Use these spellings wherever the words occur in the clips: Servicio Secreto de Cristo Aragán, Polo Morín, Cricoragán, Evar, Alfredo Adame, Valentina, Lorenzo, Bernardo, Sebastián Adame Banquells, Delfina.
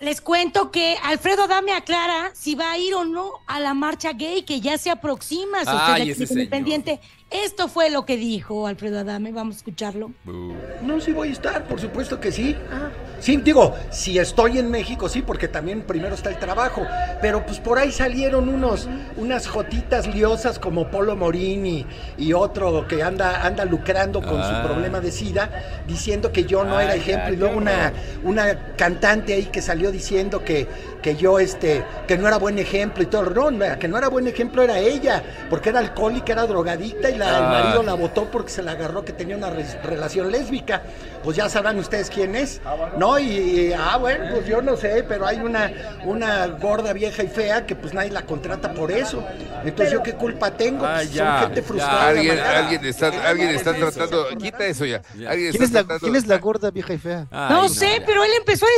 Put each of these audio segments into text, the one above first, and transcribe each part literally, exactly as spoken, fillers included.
Les cuento que Alfredo Adame aclara si va a ir o no a la marcha gay que ya se aproxima. Si Ay, usted ese pendiente. Esto fue lo que dijo Alfredo Adame, vamos a escucharlo. Uh. No, sí voy a estar, por supuesto que sí. Ah. Sí, digo, si estoy en México, sí, porque también primero está el trabajo. Pero pues por ahí salieron unos, unas jotitas liosas como Polo Morín y, y otro que anda, anda lucrando con ah. su problema de SIDA, diciendo que yo no ah, era ejemplo. Ya, y luego una, una cantante ahí que salió diciendo que, que yo, este, que no era buen ejemplo y todo. No, que no era buen ejemplo era ella, porque era alcohólica, era drogadicta y la, ah. el marido la votó porque se la agarró que tenía una re relación lésbica. Pues ya sabrán ustedes quién es, ¿no? Y, y, ah, bueno, pues yo no sé, pero hay una, una gorda vieja y fea que pues nadie la contrata por eso. Entonces, ¿yo qué culpa tengo? Pues, ah, ya, son gente frustrada. Alguien, alguien está, alguien está tratando, quita eso ya. Alguien ¿Quién, está es la, tratando... ¿Quién es la gorda vieja y fea? Ay, no sé, no, pero él empezó a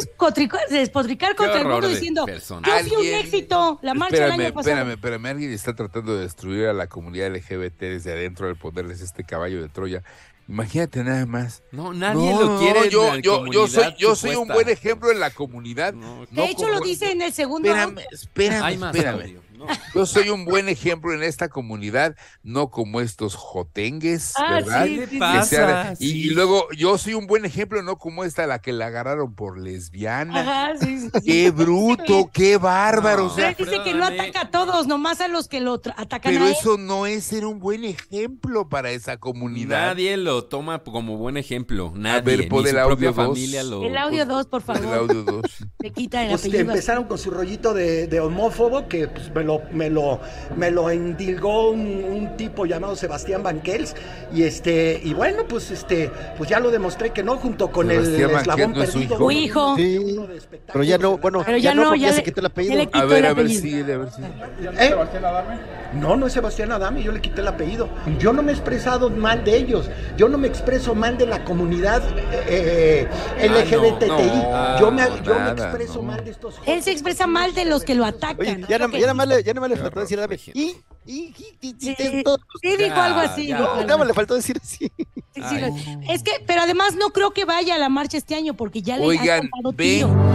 despotricar contra el mundo diciendo, persona. yo fui un éxito, la marcha espérame, del año pasado. Espérame, espérame, alguien está tratando de destruir a la comunidad L G B T desde adentro, al ponerles este caballo de Troya. Imagínate nada más. No, nadie no, lo quiere. No, yo, yo, yo soy, yo soy un buen ejemplo en la comunidad. No, no de hecho, como... lo dice en el segundo. Espérame, espérame, Ay, más, espérame. No. Yo soy un buen ejemplo en esta comunidad, no como estos jotengues, ah, ¿verdad? Sí, que pasa, sean... sí. y, y luego, yo soy un buen ejemplo, no como esta, la que la agarraron por lesbiana. Ajá, sí, sí, qué sí. bruto, qué bárbaro. No, o sea, dice perdóname. que no ataca a todos, nomás a los que lo atacan. Pero a él. Eso no es ser un buen ejemplo para esa comunidad. Nadie lo toma como buen ejemplo. Nadie. A ver, por el audio dos. Lo... El audio dos, por favor. El audio dos. Te quita el pues apellido. Empezaron con su rollito de, de homófobo que pues, me lo Me lo, me lo endilgó un, un tipo llamado Sebastián Banquells y este y bueno pues este pues ya lo demostré que no, junto con Sebastián el eslabón perdido, su hijo, hijo. Sí, pero ya no bueno pero ya, ya no, no ya, ya se quitó el apellido. Le a ver a ver si a ver si ¿Eh? no no es Sebastián Adame, yo le quité el apellido. Yo no me he expresado mal de ellos, yo no me expreso mal de la comunidad eh, L G B T I. Ah, no, no, yo me yo nada, me expreso no. mal de estos jóvenes. Él se expresa mal de los que lo atacan. Oye, ¿no? ya nada ya más le ya no me le faltó decir nada. Y, y, y, y, sí, dijo algo así. No, nada más le faltó decir así. Es que, pero además no creo que vaya a la marcha este año porque ya le han contado tío.